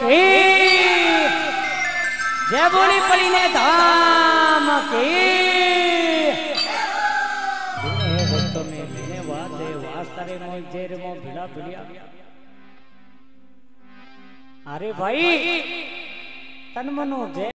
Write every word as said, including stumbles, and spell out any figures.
जय बोली पड़ी ने धाम की भक्तों में मैंने वादे वास्तारे मोई जेर मो भिड़ा भिड़िया। अरे भाई तन मनो जय।